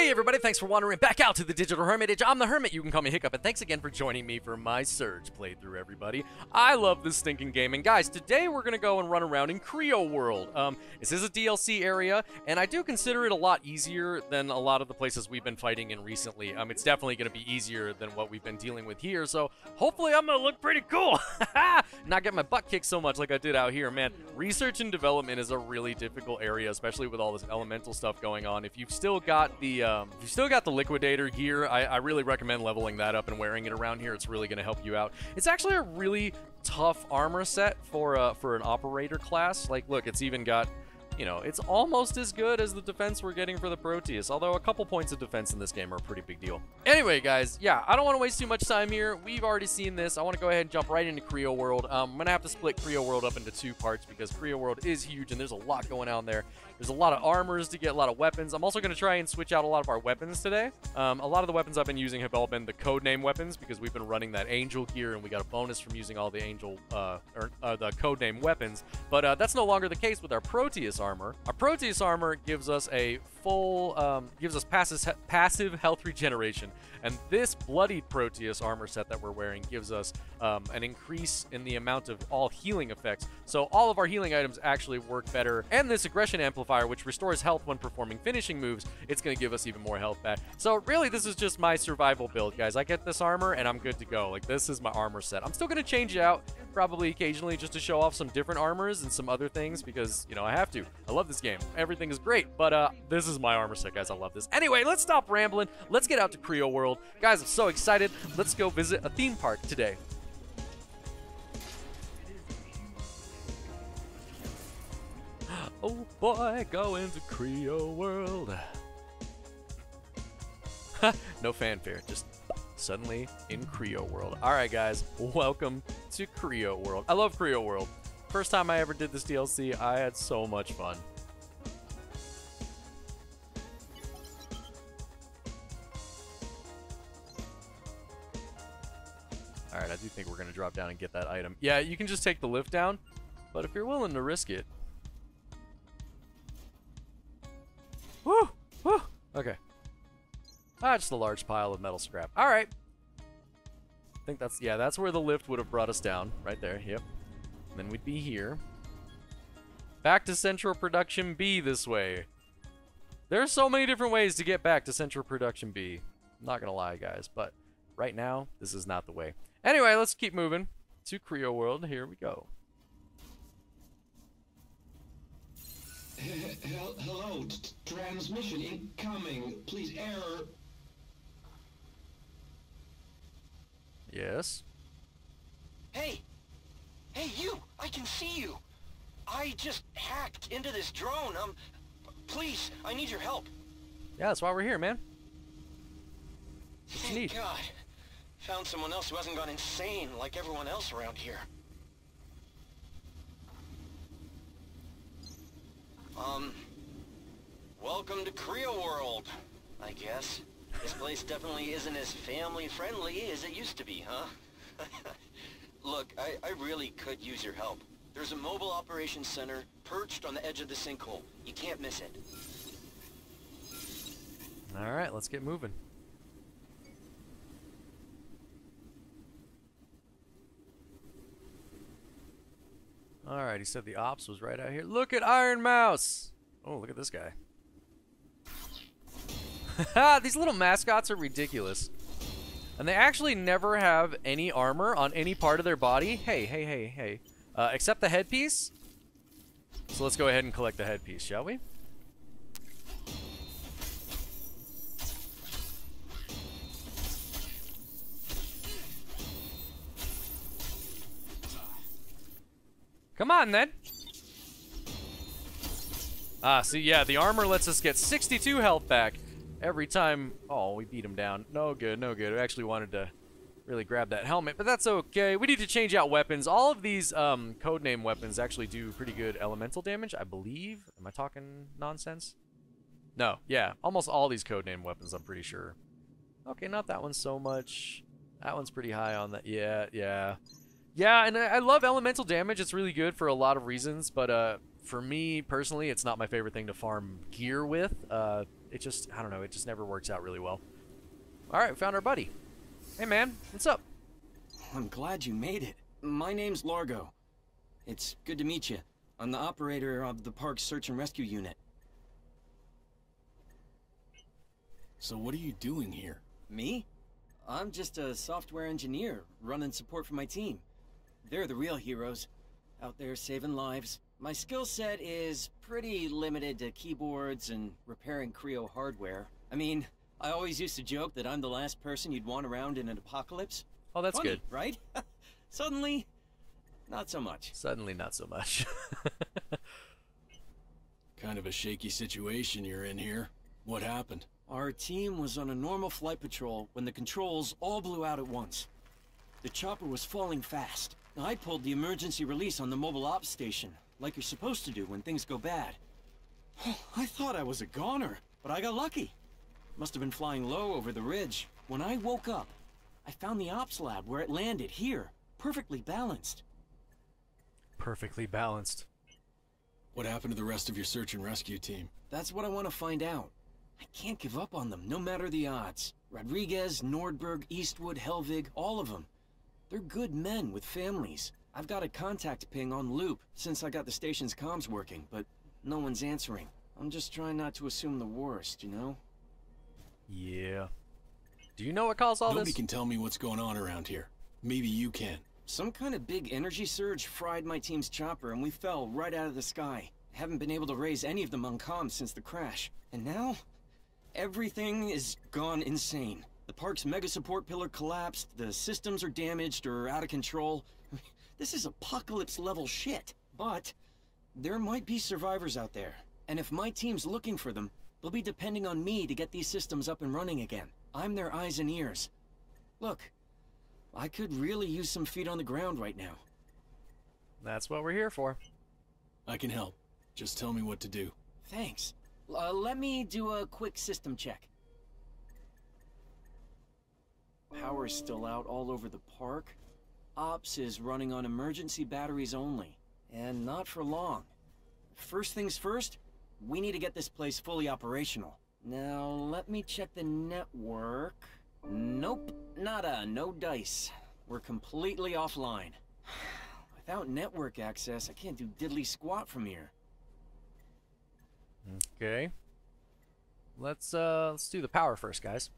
Hey everybody, thanks for wandering back out to the Digital Hermitage. I'm the Hermit, you can call me Hiccup, and thanks again for joining me for my Surge playthrough, everybody. I love this stinking game, and guys, today we're gonna go and run around in Creo World. This is a DLC area, and I do consider it a lot easier than a lot of the places we've been fighting in recently. It's definitely gonna be easier than what we've been dealing with here, so hopefully I'm gonna look pretty cool. Not get my butt kicked so much like I did out here, man. Research and development is a really difficult area, especially with all this elemental stuff going on. If you've still got the Liquidator gear, I really recommend leveling that up and wearing it around here. It's really going to help you out. It's actually a really tough armor set for an operator class. Like, look, it's even got, you know, it's almost as good as the defense we're getting for the Proteus, although a couple points of defense in this game are a pretty big deal. Anyway, guys, yeah, I don't want to waste too much time here. We've already seen this. I want to go ahead and jump right into Creo World. I'm going to have to split Creo World up into two parts because Creo World is huge and there's a lot going on there. There's a lot of armors to get, a lot of weapons. I'm also going to try and switch out a lot of our weapons today. A lot of the weapons I've been using have all been the Codename weapons because we've been running that Angel gear and we got a bonus from using all the Codename weapons. But that's no longer the case with our Proteus armor. Our Proteus armor gives us a full, gives us passive health regeneration. And this bloodied Proteus armor set that we're wearing gives us an increase in the amount of all healing effects. So all of our healing items actually work better. And this aggression amplifier, which restores health when performing finishing moves, it's going to give us even more health back. So really, this is just my survival build, guys. I get this armor and I'm good to go. Like, this is my armor set. I'm still going to change it out probably occasionally just to show off some different armors and some other things because, you know, I have to. I love this game. Everything is great. But this is my armor set, guys. I love this. Anyway, let's stop rambling. Let's get out to Creo World. Guys, I'm so excited. Let's go visit a theme park today. Oh boy, going to Creo World. No fanfare, just suddenly in Creo World. All right, guys, welcome to Creo World. I love Creo World. First time I ever did this DLC, I had so much fun. All right, I do think we're gonna drop down and get that item. Yeah, you can just take the lift down, but if you're willing to risk it. Woo! Woo! Okay. Just a large pile of metal scrap. All right. I think that's, yeah, that's where the lift would have brought us down. Right there, yep. And then we'd be here. Back to Central Production B this way. There are so many different ways to get back to Central Production B. I'm not gonna lie, guys, but right now, this is not the way. Anyway, let's keep moving to Creo World. Here we go. Hello, transmission incoming. Please error. Yes. Hey, hey you! I can see you. I just hacked into this drone. Please, I need your help. Yeah, that's why we're here, man. Thank God. Found someone else who hasn't gone insane like everyone else around here. Welcome to Creo World, I guess. This place definitely isn't as family-friendly as it used to be, huh? Look, I really could use your help. There's a mobile operations center perched on the edge of the sinkhole. You can't miss it. All right, let's get moving. Alright, he said the ops was right out here. Look at Iron Maus! Oh, look at this guy. Haha, these little mascots are ridiculous. And they actually never have any armor on any part of their body. Hey, hey, hey, hey. Except the headpiece. So let's go ahead and collect the headpiece, shall we? Come on, then. See, yeah, the armor lets us get 62 health back every time. Oh, we beat him down. No good, no good. I actually wanted to really grab that helmet, but that's okay. We need to change out weapons. All of these Codename weapons actually do pretty good elemental damage, I believe. Am I talking nonsense? No, yeah. Almost all these Codename weapons, I'm pretty sure. Okay, not that one so much. That one's pretty high on that. Yeah, yeah. Yeah, and I love elemental damage. It's really good for a lot of reasons, but for me personally, it's not my favorite thing to farm gear with. it just, I don't know, it just never works out really well. All right, we found our buddy. Hey, man, what's up? I'm glad you made it. My name's Largo. It's good to meet you. I'm the operator of the park's search and rescue unit. So what are you doing here? Me? I'm just a software engineer running support for my team. They're the real heroes, out there saving lives. My skill set is pretty limited to keyboards and repairing Creo hardware. I mean, I always used to joke that I'm the last person you'd want around in an apocalypse. Oh, that's funny, good. Right? Suddenly, not so much. Suddenly, not so much. Kind of a shaky situation you're in here. What happened? Our team was on a normal flight patrol when the controls all blew out at once. The chopper was falling fast. I pulled the emergency release on the mobile ops station, like you're supposed to do when things go bad. Oh, I thought I was a goner, but I got lucky. Must have been flying low over the ridge. When I woke up, I found the ops lab where it landed here, perfectly balanced. Perfectly balanced. What happened to the rest of your search and rescue team? That's what I want to find out. I can't give up on them, no matter the odds. Rodriguez, Nordberg, Eastwood, Helvig, all of them. They're good men with families. I've got a contact ping on loop since I got the station's comms working, but no one's answering. I'm just trying not to assume the worst, you know? Yeah. Do you know what caused all this? Nobody can tell me what's going on around here. Maybe you can. Some kind of big energy surge fried my team's chopper and we fell right out of the sky. I haven't been able to raise any of them on comms since the crash. And now, everything is gone insane. The park's mega support pillar collapsed, the systems are damaged or out of control. This is apocalypse-level shit. But there might be survivors out there. And if my team's looking for them, they'll be depending on me to get these systems up and running again. I'm their eyes and ears. Look, I could really use some feet on the ground right now. That's what we're here for. I can help. Just tell me what to do. Thanks. Let me do a quick system check. Power's still out all over the park. Ops is running on emergency batteries only, and not for long. First things first, we need to get this place fully operational. Now, let me check the network. Nope, nada, no dice. We're completely offline. Without network access, I can't do diddly squat from here. Okay. Let's do the power first, guys.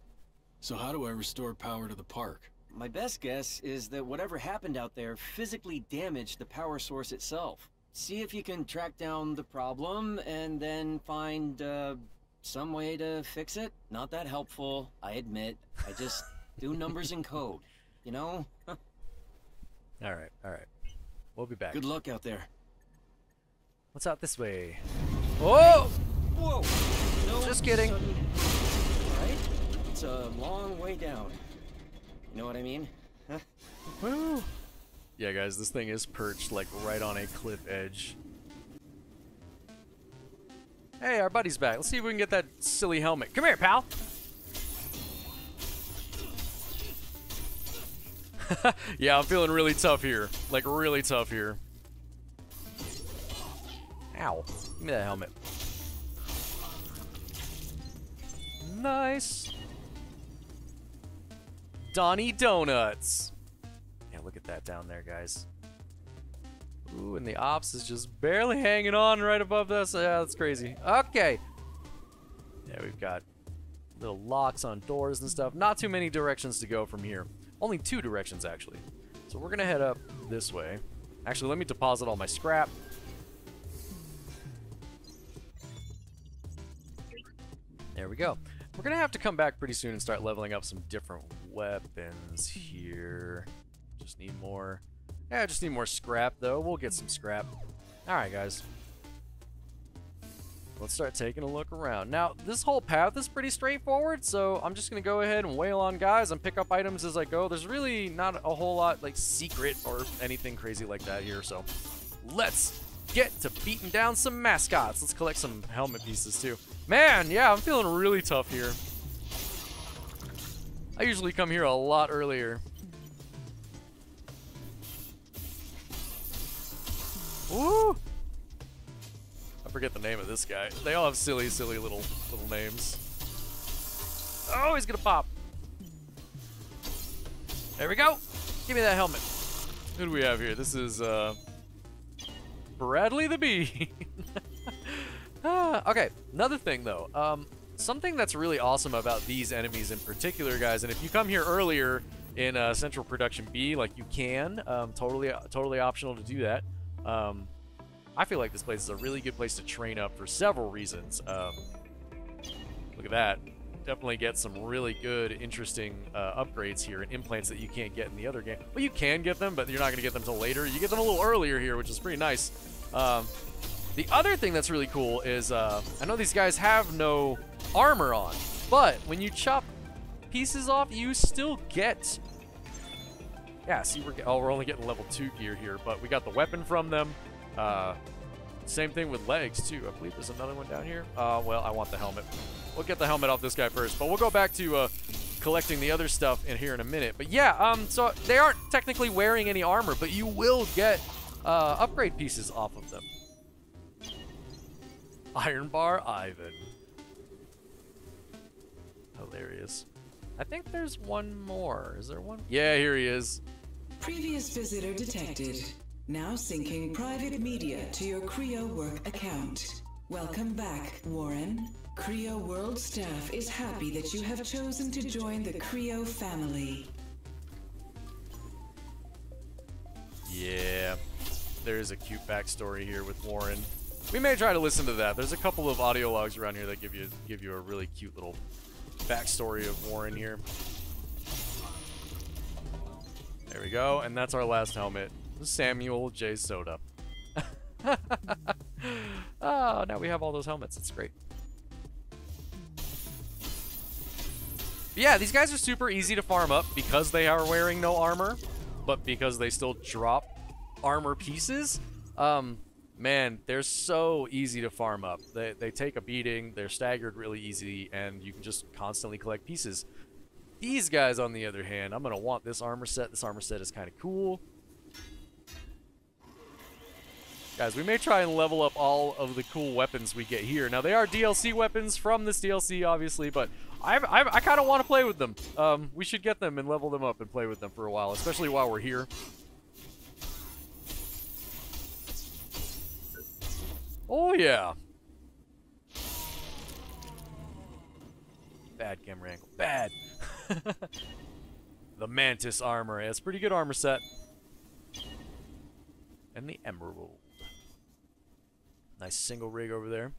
So how do I restore power to the park? My best guess is that whatever happened out there physically damaged the power source itself. See if you can track down the problem and then find some way to fix it. Not that helpful, I admit. I just do numbers and code, you know? Alright, alright. We'll be back. Good luck out there. What's out this way? Whoa! Whoa! No, just kidding. Right? It's a long way down. You know what I mean? Huh? Woo! Yeah, guys, this thing is perched, like, right on a cliff edge. Hey, our buddy's back. Let's see if we can get that silly helmet. Come here, pal! Yeah, I'm feeling really tough here. Like, really tough here. Ow. Give me that helmet. Nice! Donnie Donuts. Yeah, look at that down there, guys. Ooh, and the ops is just barely hanging on right above this. Yeah, that's crazy. Okay. Yeah, we've got little locks on doors and stuff. Not too many directions to go from here. Only two directions, actually. So we're going to head up this way. Actually, let me deposit all my scrap. There we go. We're going to have to come back pretty soon and start leveling up some different weapons here. Just need more. Yeah, just need more scrap, though. We'll get some scrap. All right, guys. Let's start taking a look around. Now, this whole path is pretty straightforward, so I'm just going to go ahead and wail on guys and pick up items as I go. There's really not a whole lot, like, secret or anything crazy like that here, so let's get to beating down some mascots. Let's collect some helmet pieces, too. Man, yeah, I'm feeling really tough here. I usually come here a lot earlier. Ooh! I forget the name of this guy. They all have silly, silly little names. Oh, he's gonna pop. There we go. Give me that helmet. Who do we have here? This is Bradley the Bee. Okay, another thing though. Something that's really awesome about these enemies in particular, guys, and if you come here earlier in Central Production B, like you can, totally optional to do that. I feel like this place is a really good place to train up for several reasons. Look at that. Definitely get some really good, interesting upgrades here and implants that you can't get in the other game. Well, you can get them, but you're not going to get them till later. You get them a little earlier here, which is pretty nice. The other thing that's really cool is I know these guys have no armor on, but when you chop pieces off, you still get... Yeah, see, we're only getting level 2 gear here, but we got the weapon from them. Same thing with legs, too. I believe there's another one down here. Well, I want the helmet. We'll get the helmet off this guy first, but we'll go back to collecting the other stuff in here in a minute. But yeah, so they aren't technically wearing any armor, but you will get upgrade pieces off of them. Iron Bar Ivan. Hilarious. I think there's one more. Is there one? Yeah, here he is. Previous visitor detected. Now syncing private media to your Creo Work account. Welcome back, Warren. Creo World staff is happy that you have chosen to join the Creo family. Yeah. There is a cute backstory here with Warren. We may try to listen to that. There's a couple of audio logs around here that give you a really cute little backstory of Warren here. There we go, and that's our last helmet. Samuel J. Soda. Oh, now we have all those helmets. It's great. But yeah, these guys are super easy to farm up because they are wearing no armor, but because they still drop armor pieces. Man, they're so easy to farm up. They take a beating, they're staggered really easy, and you can just constantly collect pieces. These guys, on the other hand, I'm going to want this armor set. This armor set is kind of cool. Guys, we may try and level up all of the cool weapons we get here. Now, they are DLC weapons from this DLC, obviously, but I kind of want to play with them. We should get them and level them up and play with them for a while, especially while we're here. Oh, yeah. Bad camera angle. Bad. The Mantis armor. It's a pretty good armor set. And the Emerald. Nice single rig over there.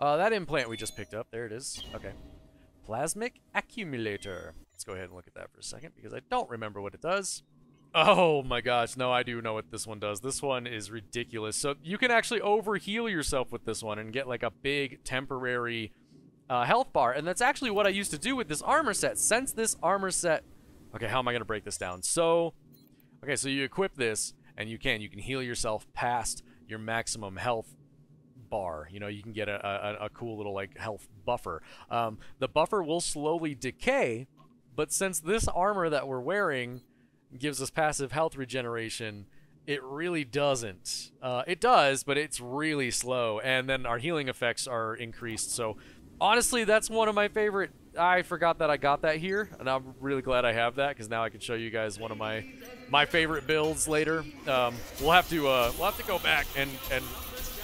That implant we just picked up. There it is. Okay. Plasmic accumulator. Let's go ahead and look at that for a second because I don't remember what it does. Oh my gosh. No, I do know what this one does. This one is ridiculous. So you can actually overheal yourself with this one and get like a big temporary health bar. And that's actually what I used to do with this armor set. Since this armor set... Okay, how am I going to break this down? So... Okay, so you equip this, and you can heal yourself past your maximum health bar. You know, you can get a cool little, like, health buffer. The buffer will slowly decay, but since this armor that we're wearing gives us passive health regeneration, it really doesn't. It does, but it's really slow, and then our healing effects are increased. So, honestly, that's one of my favorite... I forgot that I got that here, and I'm really glad I have that because now I can show you guys one of my favorite builds later. We'll have to go back and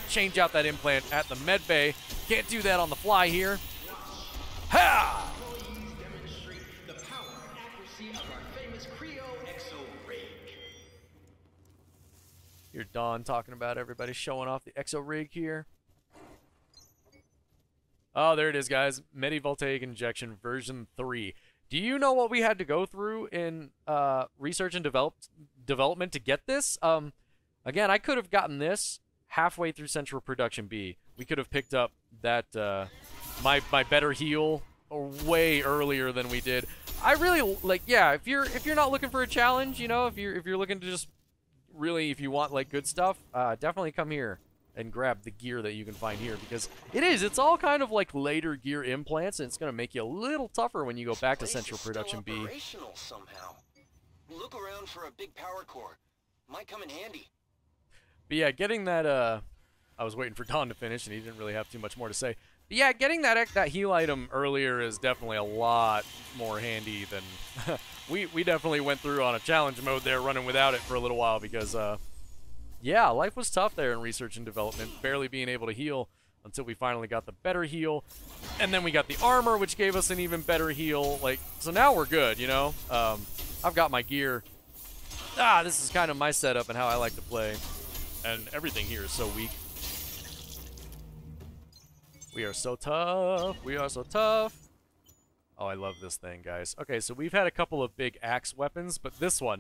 change out that implant at the med bay. Can't do that on the fly here. Ha! You're Don talking about everybody showing off the exo rig here. Oh, there it is, guys. Medivoltaic Injection Version 3. Do you know what we had to go through in research and development to get this? Again, I could have gotten this halfway through Central Production B. We could have picked up that my better heal way earlier than we did. I really like, yeah. If you're not looking for a challenge, you know, if you're looking to just really, if you want like good stuff, definitely come here and grab the gear that you can find here because it's all kind of like later gear implants, and it's gonna make you a little tougher when you go back to Central Production B. Somehow. Look around for a big power core. Might come in handy. But yeah, getting that I was waiting for Don to finish, and he didn't really have too much more to say. But yeah, getting that heal item earlier is definitely a lot more handy than... we definitely went through on a challenge mode there, running without it for a little while, because, yeah, life was tough there in research and development, barely being able to heal until we finally got the better heal. And then we got the armor, which gave us an even better heal. Like, so now we're good, you know? I've got my gear. Ah, this is kind of my setup and how I like to play. And everything here is so weak. We are so tough. We are so tough. Oh, I love this thing, guys. Okay, so we've had a couple of big axe weapons, but this one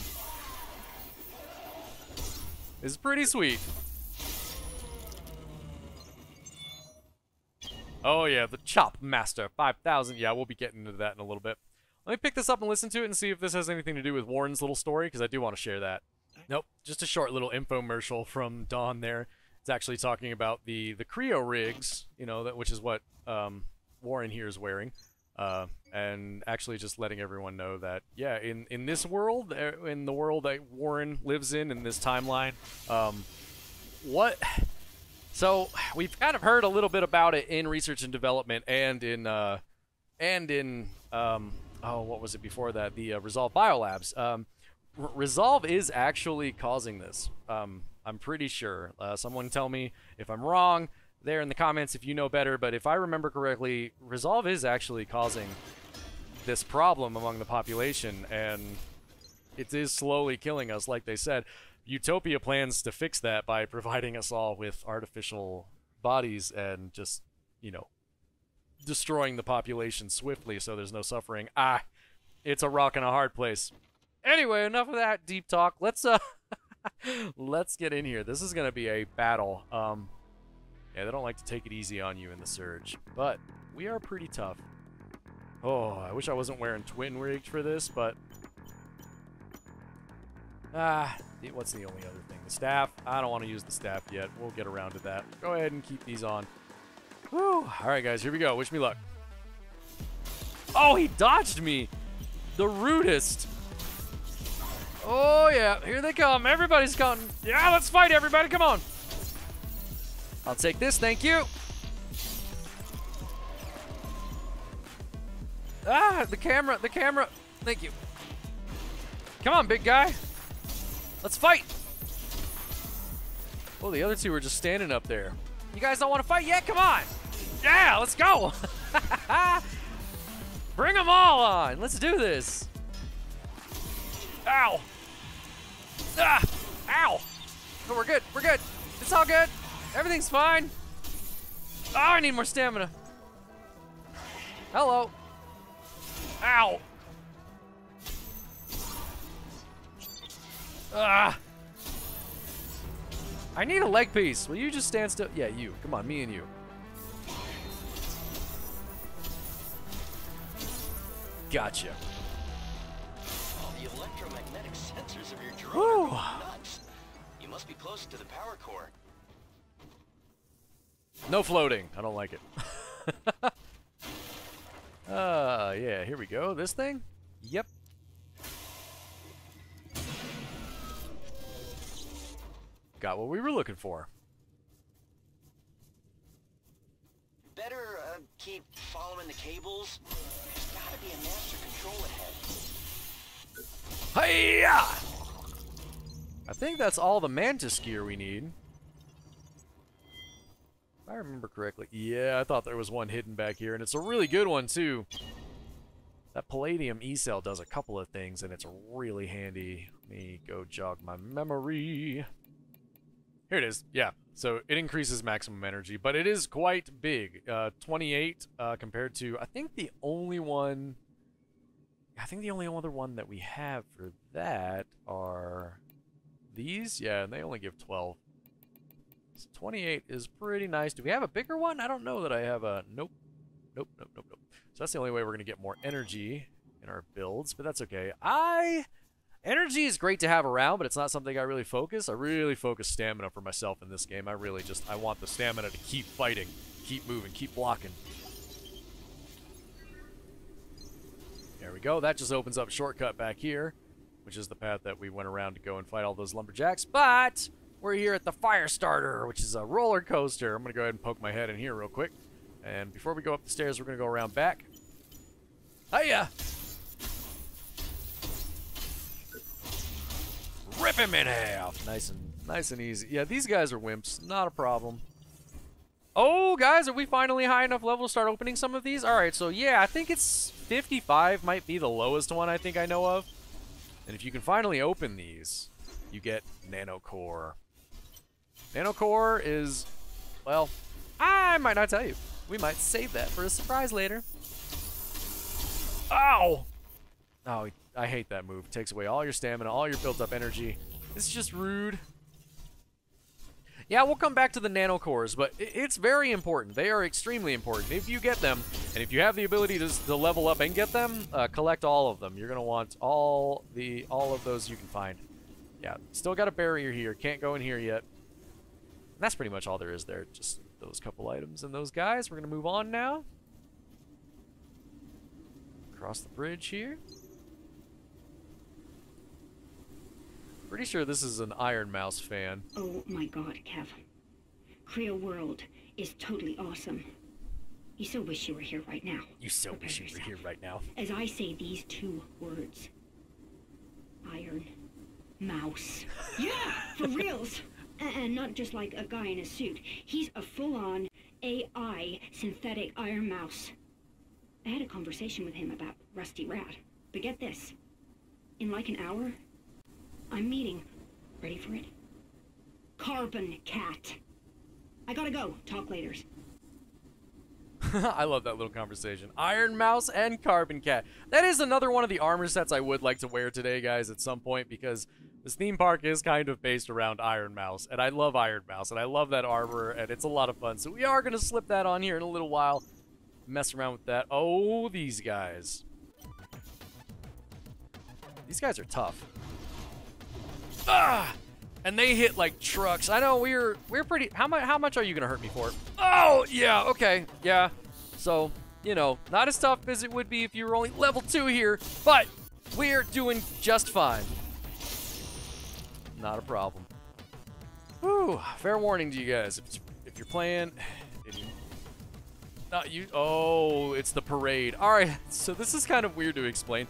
is pretty sweet. Oh, yeah, the Chop Master 5000. Yeah, we'll be getting into that in a little bit. Let me pick this up and listen to it and see if this has anything to do with Warren's little story, because I do want to share that. Nope, just a short little infomercial from Don there. It's actually talking about the Creo rigs, you know, that, which is what Warren here is wearing. And actually just letting everyone know that, yeah, in this world, in the world that Warren lives in this timeline, so we've kind of heard a little bit about it in research and development and in what was it before that? The Resolve BioLabs. Resolve is actually causing this. I'm pretty sure. Someone tell me if I'm wrong there in the comments if you know better, but if I remember correctly, Resolve is actually causing this problem among the population, and it is slowly killing us, like they said. Utopia plans to fix that by providing us all with artificial bodies and just, you know, destroying the population swiftly so there's no suffering. Ah, it's a rock and a hard place. Anyway, enough of that deep talk. Let's, let's get in here. This is going to be a battle. Yeah, they don't like to take it easy on you in the Surge, but we are pretty tough. Oh, I wish I wasn't wearing twin rigged for this, but... Ah, what's the only other thing? The staff. I don't want to use the staff yet. We'll get around to that. Go ahead and keep these on. Woo! Alright, guys, here we go. Wish me luck. Oh, he dodged me! The rudest! Oh, yeah. Here they come. Everybody's coming. Yeah, let's fight, everybody. Come on. I'll take this. Thank you. Ah, the camera. The camera. Thank you. Come on, big guy. Let's fight. Oh, the other two are just standing up there. You guys don't want to fight yet? Come on. Yeah, let's go. Bring them all on. Let's do this. Ow. Ah! Ow! But we're good. We're good. It's all good. Everything's fine. Oh, I need more stamina. Hello. Ow. Ah. I need a leg piece. Will you just stand still? Yeah, you. Come on, me and you. Gotcha. Woo. You must be close to the power core. No floating. I don't like it. Yeah, here we go. This thing? Yep. Got what we were looking for. Better keep following the cables. There's gotta be a master control ahead. Hi-ya! I think that's all the Mantis gear we need. If I remember correctly. Yeah, I thought there was one hidden back here, and it's a really good one, too. That Palladium e-cell does a couple of things, and it's really handy. Let me go jog my memory. Here it is. Yeah, so it increases maximum energy, but it is quite big. 28 compared to, I think, the only one... I think the only other one that we have for that are... These? Yeah, and they only give 12. So 28 is pretty nice. Do we have a bigger one? I don't know that I have a... Nope. Nope, nope, nope, nope. So that's the only way we're going to get more energy in our builds, but that's okay. Energy is great to have around, but it's not something I really focus. I really focus stamina for myself in this game. I really just... I want the stamina to keep fighting, keep moving, keep blocking. There we go. That just opens up shortcut back here, which is the path that we went around to go and fight all those lumberjacks, but We're here at the Firestarter, which is a roller coaster. I'm going to go ahead and poke my head in here real quick. And before we go up the stairs, we're going to go around back. Hiya! Rip him in half! Nice and easy. Yeah, these guys are wimps. Not a problem. Oh, guys, are we finally high enough level to start opening some of these? All right, so yeah, I think it's 55 might be the lowest one I think I know of. And if you can finally open these, you get Nano Core. Nano Core is, well, I might not tell you. We might save that for a surprise later. Ow! Oh, I hate that move. It takes away all your stamina, all your built-up energy. It's just rude. Yeah, we'll come back to the nano cores, but it's very important. They are extremely important. If you get them, and if you have the ability to level up and get them, collect all of them. You're gonna want all of those you can find. Yeah, still got a barrier here. Can't go in here yet. And that's pretty much all there is there. Just those couple items and those guys. We're gonna move on now. Across the bridge here. Pretty sure this is an Iron Maus fan. Oh my god, Kev. Creo World is totally awesome. You so wish you were here right now. You so wish you were here right now. As I say these two words. Iron Maus. Yeah, for reals. And not just like a guy in a suit. He's a full-on AI synthetic Iron Maus. I had a conversation with him about Rusty Rat. But get this. In like an hour, I'm meeting, ready for it? Carbon Cat. I gotta go, talk later. I love that little conversation. Iron Maus and Carbon Cat. That is another one of the armor sets I would like to wear today, guys, at some point, because this theme park is kind of based around Iron Maus, and I love Iron Maus, and I love that armor, and it's a lot of fun. So we are gonna slip that on here in a little while, mess around with that. Oh, these guys. These guys are tough. Ah, and they hit like trucks. I know we're pretty. How much are you gonna hurt me for? Oh yeah, okay, yeah. So you know, not as tough as it would be if you were only level 2 here, but we're doing just fine. Not a problem. Whew, fair warning to you guys. If you're playing, oh, it's the parade. All right, so this is kind of weird to explain.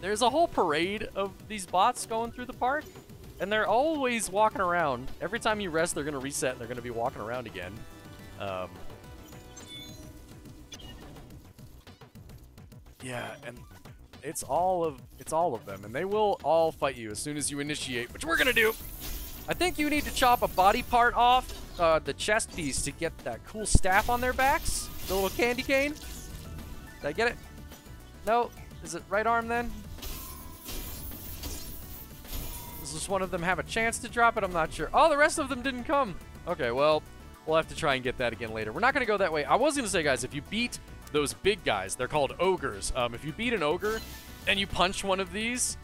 There's a whole parade of these bots going through the park, and they're always walking around. Every time you rest, they're going to reset, and they're going to be walking around again. Yeah, and it's all of them, and they will all fight you as soon as you initiate, which we're going to do. I think you need to chop a body part off the chest piece to get that cool staff on their backs, the little candy cane. Did I get it? No. Is it right arm then? Does this one of them have a chance to drop it? I'm not sure. Oh, the rest of them didn't come. Okay, well, we'll have to try and get that again later. We're not going to go that way. I was going to say, guys, if you beat those big guys, they're called ogres. If you beat an ogre and you punch one of these,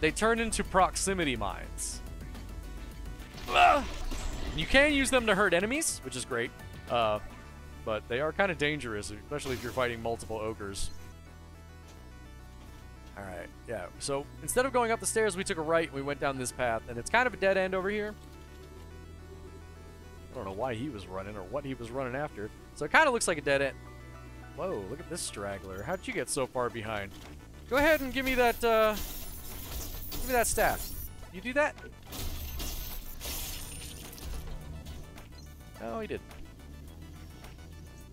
they turn into proximity mines. Ugh! You can use them to hurt enemies, which is great. But they are kind of dangerous, especially if you're fighting multiple ogres. All right, yeah, so instead of going up the stairs, we took a right and we went down this path, and it's kind of a dead end over here. I don't know why he was running or what he was running after, so it kind of looks like a dead end. Whoa, look at this straggler. How'd you get so far behind? Go ahead and give me that staff. You do that? No, he didn't.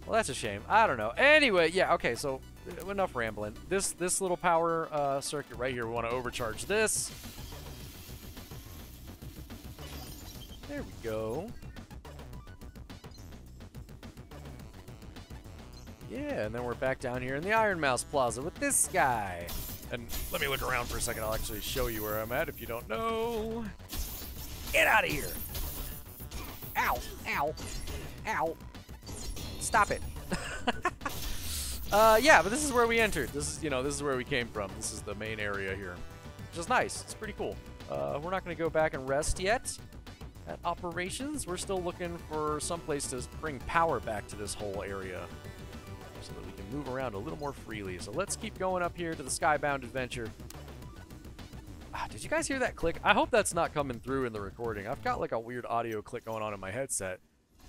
Well, that's a shame. I don't know. Anyway, yeah, okay, so enough rambling. This little power circuit right here, we want to overcharge this. There we go. Yeah, and then we're back down here in the Iron Maus Plaza with this guy. And let me look around for a second. I'll actually show you where I'm at if you don't know. Get out of here. Ow, ow, ow. Stop it. Yeah, but this is where we entered. This is, you know, this is where we came from. This is the main area here, which is nice. It's pretty cool. We're not going to go back and rest yet at operations. We're still looking for some place to bring power back to this whole area so that we can move around a little more freely. So let's keep going up here to the Skybound Adventure. Did you guys hear that click? I hope that's not coming through in the recording. I've got like a weird audio click going on in my headset.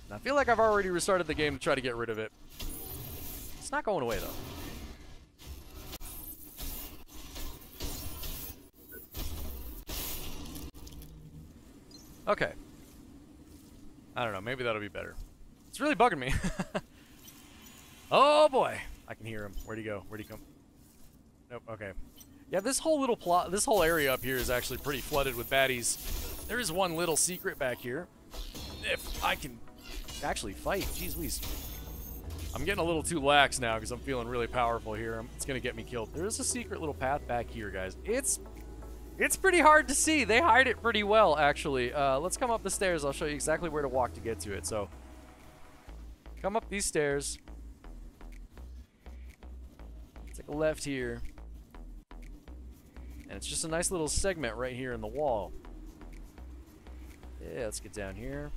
And I feel like I've already restarted the game to try to get rid of it. It's not going away though. Okay. I don't know, maybe that'll be better. It's really bugging me. Oh boy, I can hear him. Where'd he go? Where'd he come? Nope, okay. Yeah, this whole little plot, this whole area up here is actually pretty flooded with baddies. There is one little secret back here. If I can actually fight, jeez Louise. I'm getting a little too lax now because I'm feeling really powerful here. It's gonna get me killed. There is a secret little path back here, guys. It's pretty hard to see. They hide it pretty well, actually. Let's come up the stairs. I'll show you exactly where to walk to get to it. So, come up these stairs. Take a left here. And it's just a nice little segment right here in the wall. Yeah, let's get down here.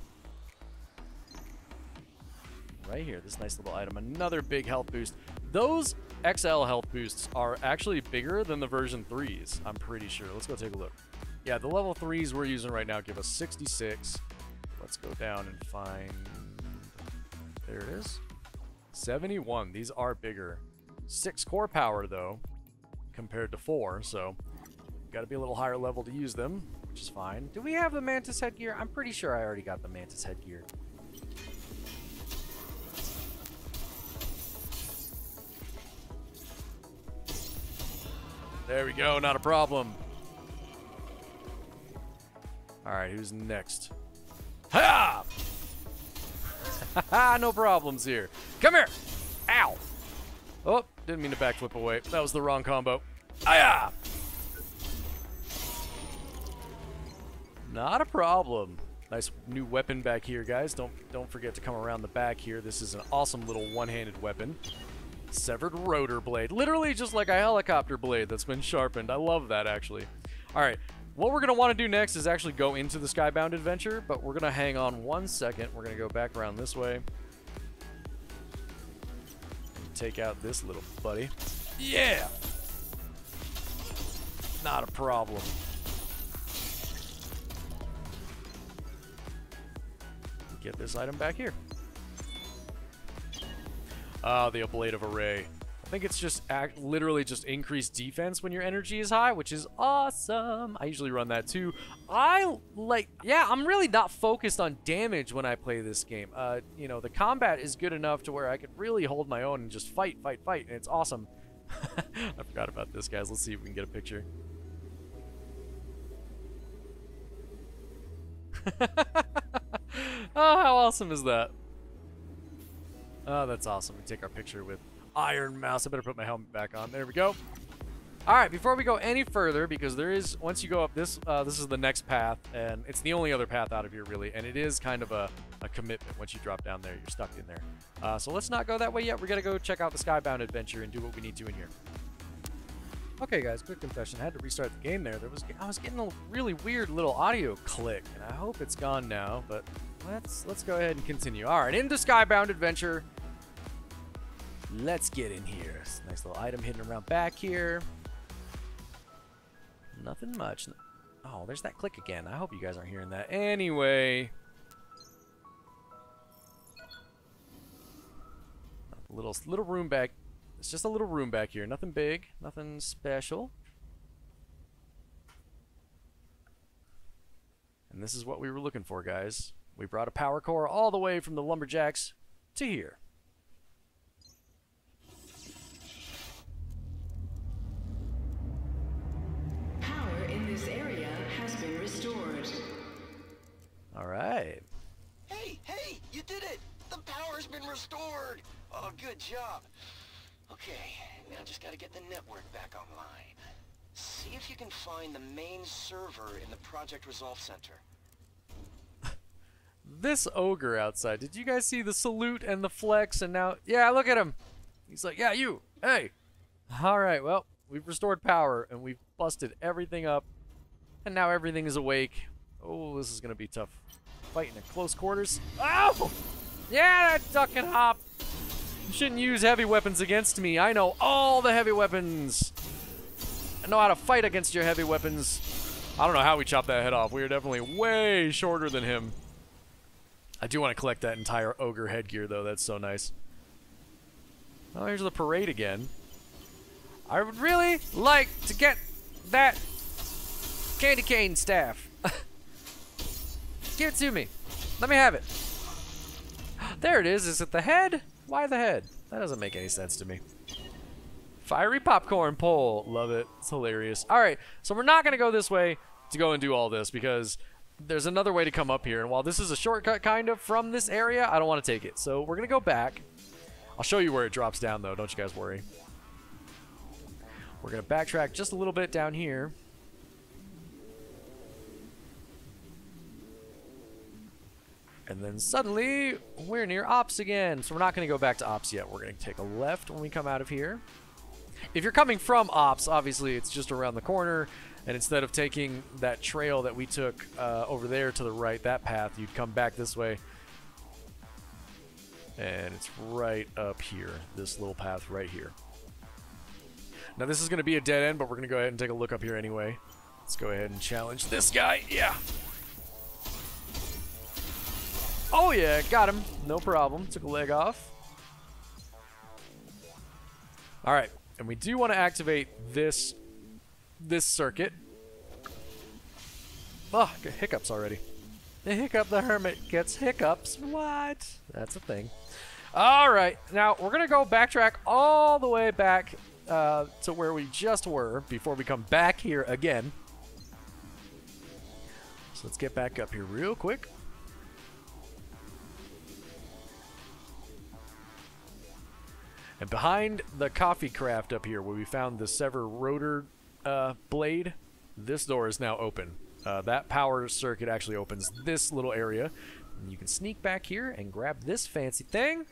Right here, this nice little item. Another big health boost. Those XL health boosts are actually bigger than the version 3s, I'm pretty sure. Let's go take a look. Yeah, the level 3s we're using right now give us 66. Let's go down and find... There it is. 71. These are bigger. 6 core power, though, compared to 4, so... Got to be a little higher level to use them, which is fine. Do we have the Mantis headgear? I'm pretty sure I already got the Mantis headgear. There we go, not a problem. All right, who's next? Ha! Ha! No problems here. Come here! Ow! Oh, didn't mean to backflip away. That was the wrong combo. Ah! Not a problem. Nice new weapon back here, guys. Don't forget to come around the back here. This is an awesome little one-handed weapon. Severed rotor blade, literally just like a helicopter blade that's been sharpened. I love that, actually. All right, what we're gonna want to do next is actually go into the Skybound adventure, but we're gonna hang on one second. We're gonna go back around this way and take out this little buddy. Yeah, not a problem. Get this item back here. The Ablative array. I think it's just literally just increased defense when your energy is high, which is awesome. I usually run that too. Yeah, I'm really not focused on damage when I play this game. You know, the combat is good enough to where I could really hold my own and just fight, and it's awesome. I forgot about this, guys. Let's see if we can get a picture. Oh, how awesome is that? Oh, that's awesome. We take our picture with Iron Maus. I better put my helmet back on. There we go. All right, before we go any further, because there is, once you go up this, this is the next path, and it's the only other path out of here, really, and it is kind of a commitment. Once you drop down there, you're stuck in there. So let's not go that way yet. We're going to go check out the Skybound adventure and do what we need to in here. Okay, guys, quick confession. I had to restart the game there. I was getting a really weird little audio click, and I hope it's gone now, but... Let's go ahead and continue. All right, into Skybound Adventure. Let's get in here. Nice little item hidden around back here. Nothing much. Oh, there's that click again. I hope you guys aren't hearing that. Anyway. Little room back. It's just a little room back here. Nothing big. Nothing special. And this is what we were looking for, guys. We brought a power core all the way from the lumberjacks to here. Power in this area has been restored. All right. Hey, you did it! The power's been restored! Oh, good job. Okay, now just gotta get the network back online. See if you can find the main server in the Project Resolve Center. This ogre outside. Did you guys see the salute and the flex? And now, yeah, look at him. He's like, yeah, you. Hey. All right. Well, we've restored power and we've busted everything up, and now everything is awake. Oh, this is gonna be tough. Fighting at close quarters. Oh, yeah, that duck and hop. You shouldn't use heavy weapons against me. I know all the heavy weapons. I know how to fight against your heavy weapons. I don't know how we chopped that head off. We are definitely way shorter than him. I do want to collect that entire ogre headgear, though. That's so nice. Oh, here's the parade again. I would really like to get that candy cane staff. Give it to me. Let me have it. There it is. Is it the head? Why the head? That doesn't make any sense to me. Fiery popcorn pole. Love it. It's hilarious. All right. So we're not going to go this way to go and do all this because there's another way to come up here. And while this is a shortcut kind of from this area, I don't want to take it. So we're going to go back. I'll show you where it drops down, though. Don't you guys worry. We're going to backtrack just a little bit down here. And then suddenly, we're near Ops again. So we're not going to go back to Ops yet. We're going to take a left when we come out of here. If you're coming from Ops, obviously it's just around the corner. And instead of taking that trail that we took over there to the right, that path, you'd come back this way. And it's right up here, this little path right here. Now this is going to be a dead end, but we're going to go ahead and take a look up here anyway. Let's go ahead and challenge this guy. Yeah. Oh yeah, got him. No problem. Took a leg off. All right, and we do want to activate this circuit. Oh, got hiccups already. The Hiccup the Hermit gets hiccups. What? That's a thing. All right, now we're gonna go backtrack all the way back to where we just were before we come back here again. So let's get back up here real quick. And behind the coffee craft up here, where we found the Severed rotor blade, this door is now open. That power circuit actually opens this little area. And you can sneak back here and grab this fancy thing.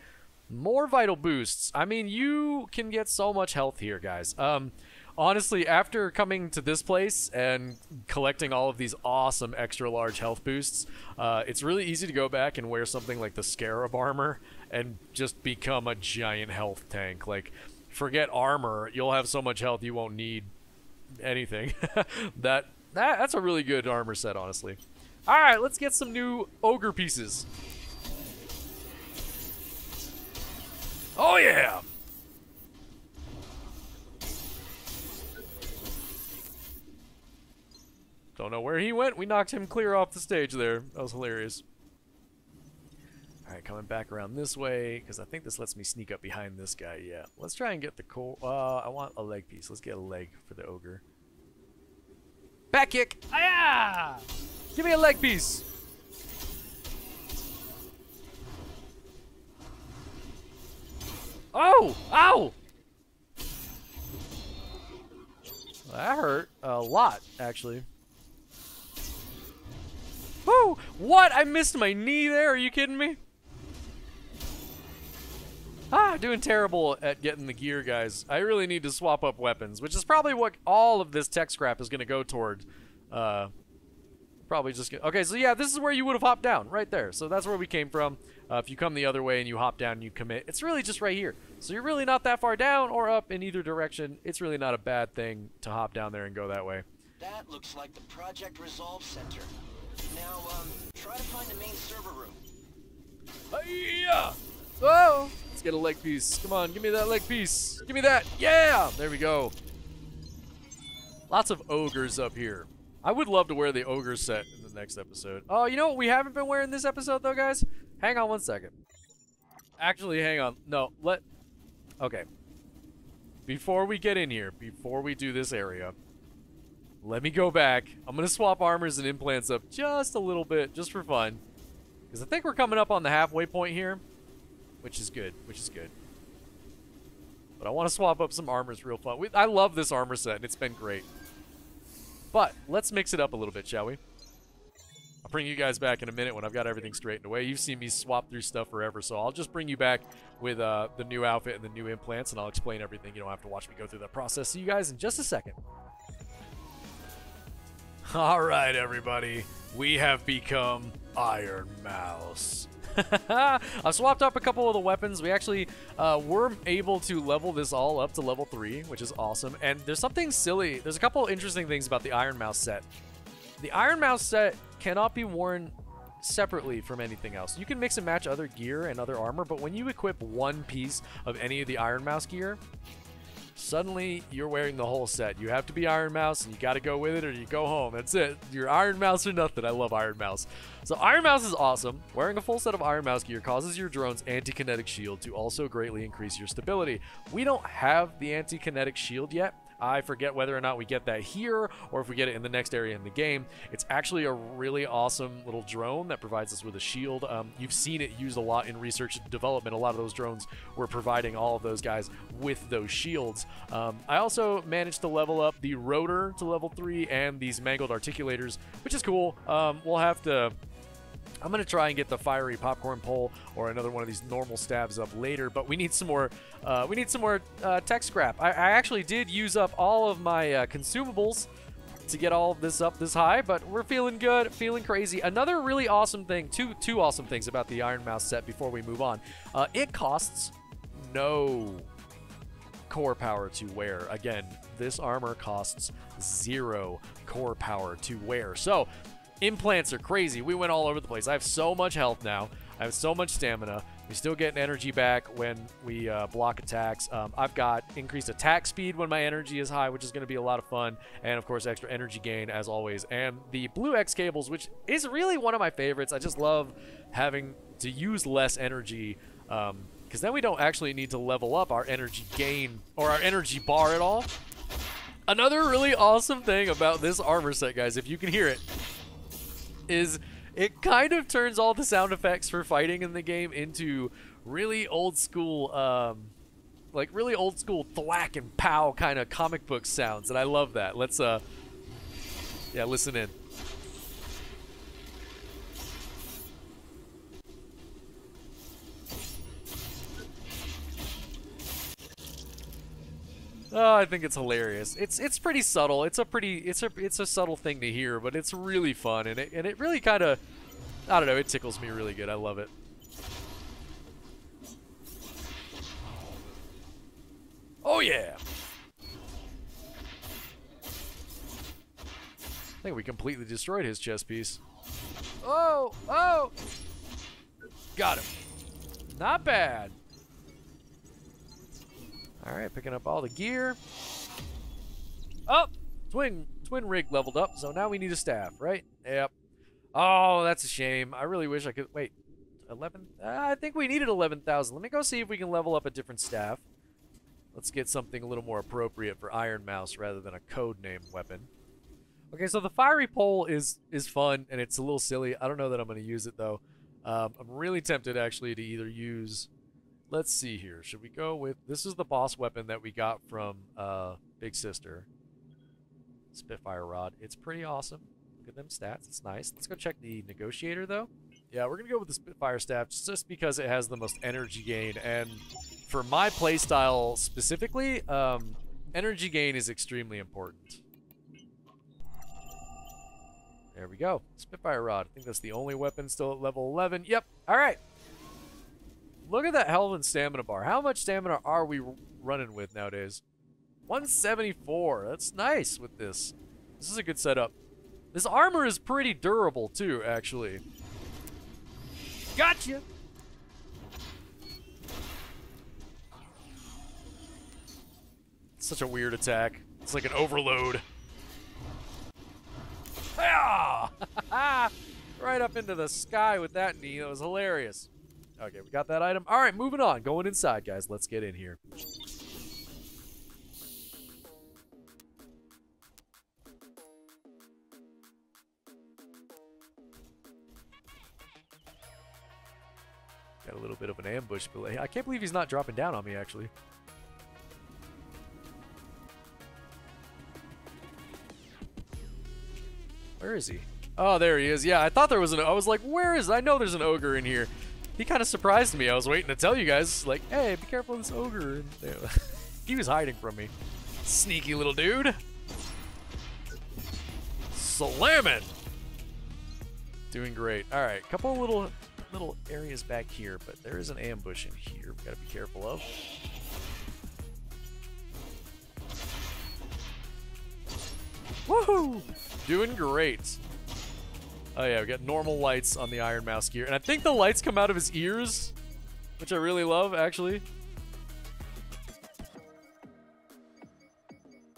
More vital boosts. I mean, you can get so much health here, guys. Honestly, after coming to this place and collecting all of these awesome extra large health boosts, it's really easy to go back and wear something like the Scarab armor and just become a giant health tank. Like, forget armor. You'll have so much health you won't need anything. that's a really good armor set, honestly. All right, let's get some new ogre pieces. Oh, yeah! Don't know where he went. We knocked him clear off the stage there. That was hilarious. All right, coming back around this way, because I think this lets me sneak up behind this guy. Yeah, let's try and get the core. I want a leg piece. Let's get a leg for the ogre. Back kick. Ah! Give me a leg piece. Oh! Ow! That hurt a lot, actually. Woo! What? I missed my knee there. Are you kidding me? Ah, doing terrible at getting the gear, guys. I really need to swap up weapons, which is probably what all of this tech scrap is going to go toward. Probably just... Okay, so yeah, this is where you would have hopped down, right there. So that's where we came from. If you come the other way and you hop down and you commit, it's really just right here. So you're really not that far down or up in either direction. It's really not a bad thing to hop down there and go that way. That looks like the Project Resolve Center. Now, try to find the main server room. Hi-ya! Whoa! Let's get a leg piece. Come on, give me that leg piece. Give me that. Yeah! There we go. Lots of ogres up here. I would love to wear the ogre set in the next episode. Oh, you know what we haven't been wearing this episode, though, guys? Hang on one second. Actually, hang on. No, let... Okay. Before we get in here, before we do this area, let me go back. I'm going to swap armors and implants up just a little bit, just for fun. Because I think we're coming up on the halfway point here. Which is good, which is good. But I want to swap up some armors real fun. I love this armor set, and it's been great. But let's mix it up a little bit, shall we? I'll bring you guys back in a minute when I've got everything straightened away. You've seen me swap through stuff forever, so I'll just bring you back with the new outfit and the new implants, and I'll explain everything. You don't have to watch me go through that process. See you guys in just a second. All right, everybody. We have become Iron Maus. I've swapped up a couple of the weapons. We actually were able to level this all up to level 3, which is awesome. And there's something silly. There's a couple interesting things about the Iron Maus set. The Iron Maus set cannot be worn separately from anything else. You can mix and match other gear and other armor, but when you equip one piece of any of the Iron Maus gear, suddenly you're wearing the whole set. You have to be Iron Maus, and you got to go with it or you go home. That's it. You're Iron Maus or nothing. I love Iron Maus. So Iron Maus is awesome. Wearing a full set of Iron Maus gear causes your drone's anti-kinetic shield to also greatly increase your stability. We don't have the anti-kinetic shield yet. I forget whether or not we get that here or if we get it in the next area in the game. It's actually a really awesome little drone that provides us with a shield. You've seen it used a lot in research and development. A lot of those drones were providing all of those guys with those shields. I also managed to level up the rotor to level 3 and these mangled articulators, which is cool. We'll have to... I'm going to try and get the fiery popcorn pole or another one of these normal stabs up later, but we need some more tech scrap. I actually did use up all of my consumables to get all of this up this high, but we're feeling good, feeling crazy. Another really awesome thing, two awesome things about the Iron Maus set before we move on. It costs no core power to wear. Again, this armor costs 0 core power to wear. So implants are crazy. We went all over the place. I have so much health now. I have so much stamina. We still get an energy back when we block attacks. I've got increased attack speed when my energy is high, which is going to be a lot of fun. And, of course, extra energy gain, as always. And the blue X cables, which is really one of my favorites. I just love having to use less energy because then we don't actually need to level up our energy gain or our energy bar at all. Another really awesome thing about this armor set, guys, if you can hear it, is it kind of turns all the sound effects for fighting in the game into really old school, like really old school thwack and pow kind of comic book sounds, and I love that. Let's yeah, listen in. Oh, I think it's hilarious. It's pretty subtle. It's a subtle thing to hear, but it's really fun, and it really kind of, I don't know, it tickles me really good. I love it. Oh yeah. I think we completely destroyed his chest piece. Oh, oh. Got him. Not bad. All right, picking up all the gear. Oh, twin rig leveled up, so now we need a staff, right? Yep. Oh, that's a shame. I really wish I could. Wait, 11? I think we needed 11,000. Let me go see if we can level up a different staff. Let's get something a little more appropriate for Iron Maus rather than a codename weapon. Okay, so the fiery pole is fun, and it's a little silly. I don't know that I'm going to use it, though. I'm really tempted, actually, to either use... Let's see here. Should we go with... This is the boss weapon that we got from Big Sister. Spitfire Rod. It's pretty awesome. Look at them stats. It's nice. Let's go check the Negotiator, though. Yeah, we're going to go with the Spitfire Staff just because it has the most energy gain. And for my playstyle specifically, energy gain is extremely important. There we go. Spitfire Rod. I think that's the only weapon still at level 11. Yep. All right. Look at that health and stamina bar. How much stamina are we running with nowadays? 174. That's nice with this. This is a good setup. This armor is pretty durable too, actually. Gotcha! It's such a weird attack. It's like an overload. Ah! Right up into the sky with that knee. That was hilarious. Okay, we got that item. All right, moving on. Going inside, guys. Let's get in here. Got a little bit of an ambush, but I can't believe he's not dropping down on me, actually. Where is he? Oh, there he is. Yeah, I thought there was an... I was like, where is... I know there's an ogre in here. He kind of surprised me. I was waiting to tell you guys, like, hey, be careful of this ogre. He was hiding from me. Sneaky little dude. Slamming. Doing great. All right, couple little areas back here, but there is an ambush in here we got to be careful of. Woohoo! Doing great. Oh yeah, we got normal lights on the Iron Maus gear. And I think the lights come out of his ears, which I really love, actually.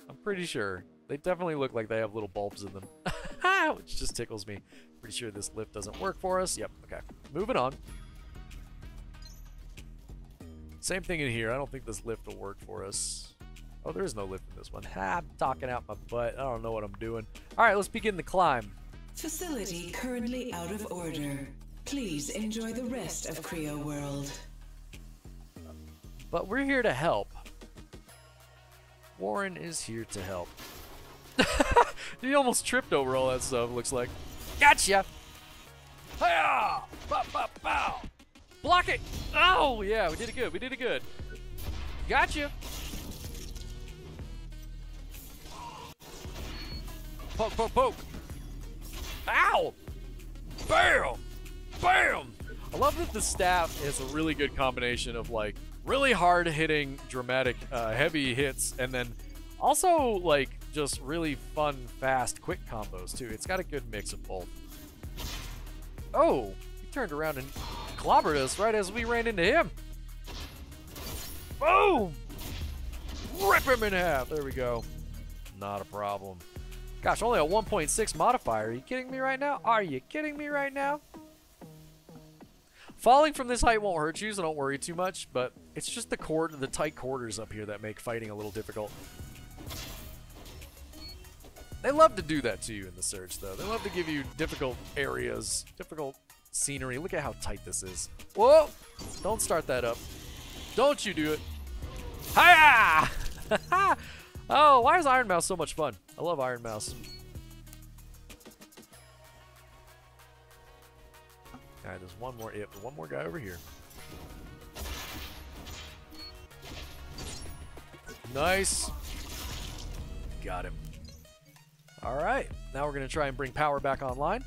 I'm pretty sure. They definitely look like they have little bulbs in them, which just tickles me. Pretty sure this lift doesn't work for us. Yep, okay. Moving on. Same thing in here. I don't think this lift will work for us. Oh, there is no lift in this one. I'm talking out my butt. I don't know what I'm doing. All right, let's begin the climb. Facility currently out of order. Please enjoy the rest of Creo World. But we're here to help. Warren is here to help. He almost tripped over all that stuff, looks like. Gotcha! Hiya! Bow, bow, bow! Block it! Oh, yeah, we did it good. We did it good. Gotcha! Poke, poke, poke! Ow! Bam! Bam! I love that the staff is a really good combination of, like, really hard-hitting, dramatic, heavy hits, and then also, like, just really fun, fast, quick combos, too. It's got a good mix of both. Oh! He turned around and clobbered us right as we ran into him. Boom! Rip him in half! There we go. Not a problem. Gosh, only a 1.6 modifier. Are you kidding me right now? Are you kidding me right now? Falling from this height won't hurt you, so don't worry too much, but it's just the tight quarters up here that make fighting a little difficult. They love to do that to you in the Surge, though. They love to give you difficult areas, difficult scenery. Look at how tight this is. Whoa! Don't start that up. Don't you do it. Hiya! Oh, why is Iron Maus so much fun? I love Iron Maus. All right, there's one more it, but one more guy over here. Nice. Got him. All right, now we're going to try and bring power back online.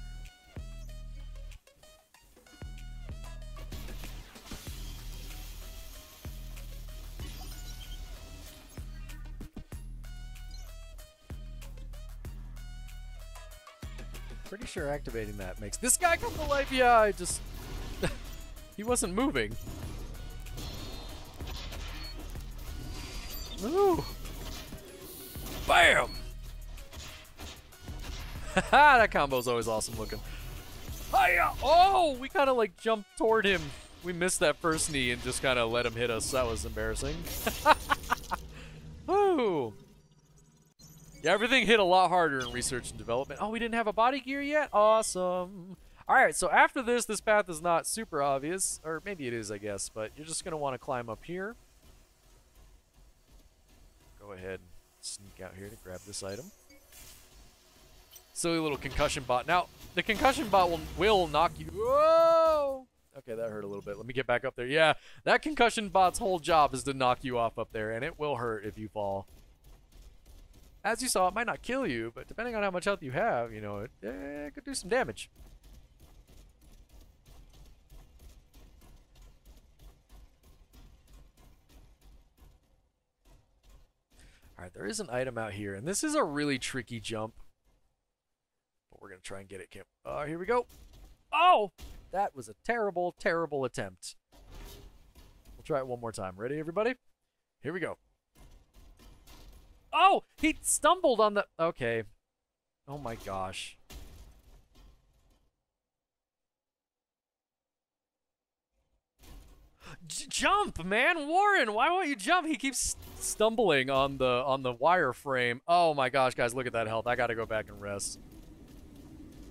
Pretty sure activating that makes this guy come to life. Yeah, I just... he wasn't moving. Ooh. Bam! Haha, that combo's always awesome looking. Hiya! Oh, we kind of like jumped toward him. We missed that first knee and just kind of let him hit us. That was embarrassing. Woo! Yeah, everything hit a lot harder in research and development. Oh, we didn't have a body gear yet? Awesome. All right, so after this, this path is not super obvious. Or maybe it is, I guess. But you're just going to want to climb up here. Go ahead and sneak out here to grab this item. Silly little concussion bot. Now, the concussion bot will knock you... Whoa! Okay, that hurt a little bit. Let me get back up there. Yeah, that concussion bot's whole job is to knock you off up there. And it will hurt if you fall. As you saw, it might not kill you, but depending on how much health you have, you know, it could do some damage. Alright, there is an item out here, and this is a really tricky jump. But we're going to try and get it, Kim. Oh, here we go. Oh! That was a terrible, terrible attempt. We'll try it one more time. Ready, everybody? Here we go. Oh, he stumbled on the... Okay. Oh my gosh. Jump, man! Warren, why won't you jump? He keeps stumbling on the wireframe. Oh my gosh, guys, look at that health. I gotta go back and rest.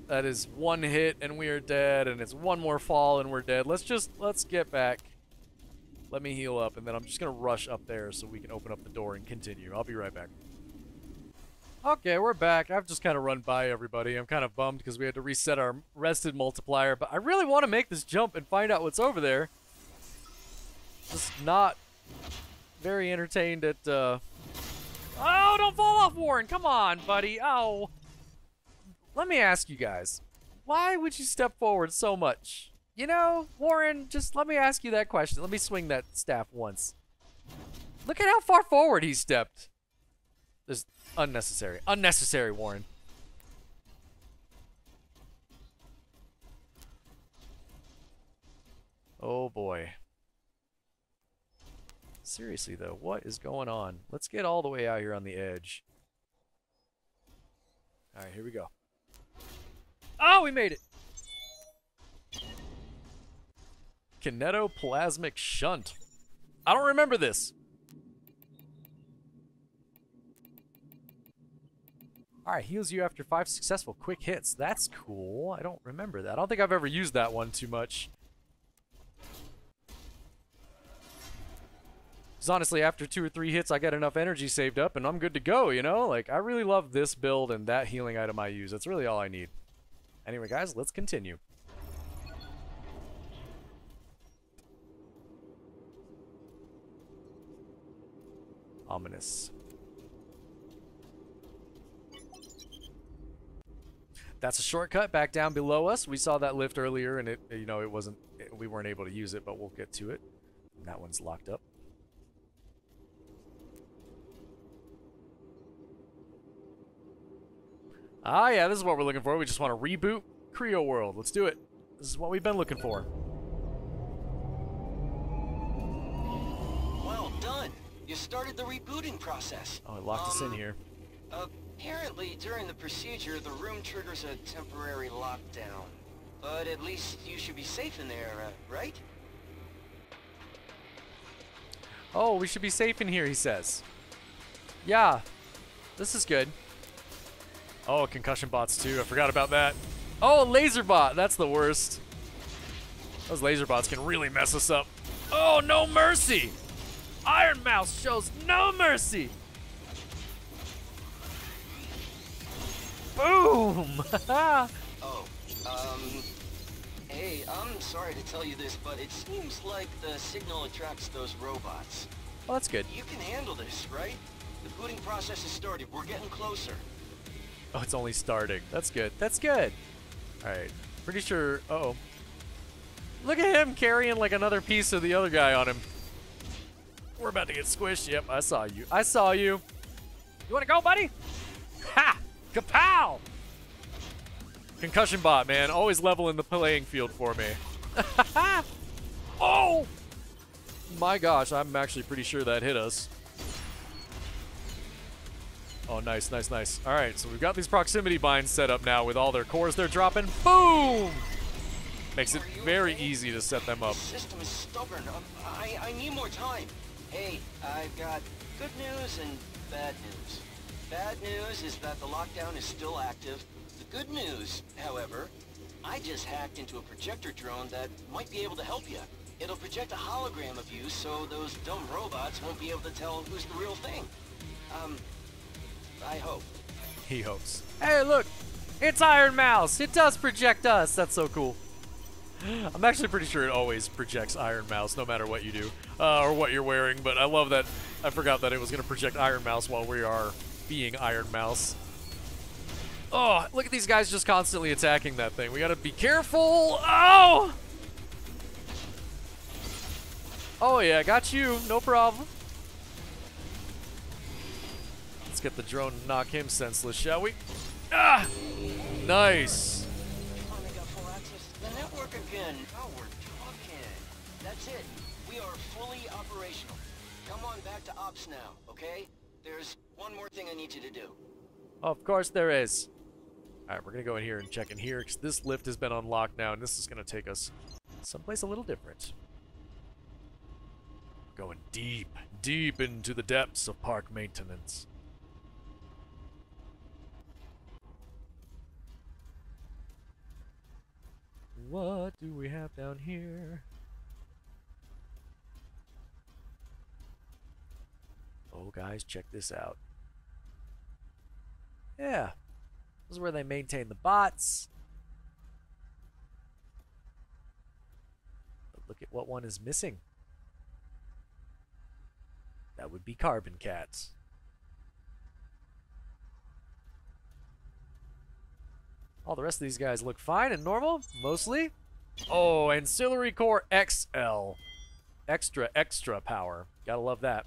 That is one hit and we are dead, and it's one more fall and we're dead. Let's get back. Let me heal up, and then I'm just going to rush up there so we can open up the door and continue. I'll be right back. Okay, we're back. I've just kind of run by everybody. I'm kind of bummed because we had to reset our rested multiplier, but I really want to make this jump and find out what's over there. Just not very entertained at... Oh, don't fall off, Warren. Come on, buddy. Oh. Let me ask you guys. Why would you step forward so much? You know, Warren, just let me ask you that question. Let me swing that staff once. Look at how far forward he stepped. This is unnecessary. Unnecessary, Warren. boy. Seriously though, what is going on? Let's get all the way out here on the edge. Alright, here we go. Oh, we made it! Kinetoplasmic shunt. I don't remember this. Alright, heals you after 5 successful quick hits. That's cool. I don't remember that. I don't think I've ever used that one too much. Because honestly, after 2 or 3 hits, I got enough energy saved up and I'm good to go, you know? Like, I really love this build and that healing item I use. That's really all I need. Anyway, guys, let's continue. Ominous. That's a shortcut back down below us. We saw that lift earlier and it, you know, we weren't able to use it, but we'll get to it. And that one's locked up. Ah, yeah, this is what we're looking for. We just want to reboot Creo World. Let's do it. This is what we've been looking for. Well done. You started the rebooting process. Oh, it locked us in here. Apparently, during the procedure, the room triggers a temporary lockdown. But at least you should be safe in there, right? Oh, we should be safe in here, he says. Yeah, this is good. Oh, concussion bots too. I forgot about that. Oh, laser bot. That's the worst. Those laser bots can really mess us up. Oh, no mercy. Iron Maus shows no mercy. Boom! Hey, I'm sorry to tell you this, but it seems like the signal attracts those robots. Well, that's good. You can handle this, right? The booting process has started. We're getting closer. Oh, it's only starting. That's good. That's good. Alright. Pretty sure... Uh-oh. Look at him carrying, like, another piece of the other guy on him. We're about to get squished. Yep, I saw you. I saw you. You want to go, buddy? Ha! Kapow! Concussion bot, man. Always leveling the playing field for me. Oh! My gosh, I'm actually pretty sure that hit us. Oh, nice, nice, nice. All right, so we've got these proximity binds set up now with all their cores they're dropping. Boom! Makes it very easy to set them up. The system is stubborn. I need more time. Hey, I've got good news and bad news. Bad news is that the lockdown is still active. The good news, however, I just hacked into a projector drone that might be able to help you. It'll project a hologram of you so those dumb robots won't be able to tell who's the real thing. I hope. He hopes. Hey, look! It's Iron Maus! It does project us! That's so cool. I'm actually pretty sure it always projects Iron Maus, no matter what you do, or what you're wearing, but I love that. I forgot that it was going to project Iron Maus while we are... being Iron Maus. Oh, look at these guys just constantly attacking that thing. We gotta be careful. Oh! Oh yeah, got you. No problem. Let's get the drone and knock him senseless, shall we? Ah! Nice. Finally got full access to the network again. Now we're talking. That's it. We are fully operational. Come on back to ops now, okay? There's one more thing I need you to do. Of course there is. Alright, we're going to go in here and check in here because this lift has been unlocked now and this is going to take us someplace a little different. Going deep, deep into the depths of park maintenance. What do we have down here? Oh, guys, check this out. Yeah. This is where they maintain the bots. But look at what one is missing. That would be Carbon Cat. All the rest of these guys look fine and normal, mostly. Oh, Ancillary Core XL. Extra, extra power. Gotta love that.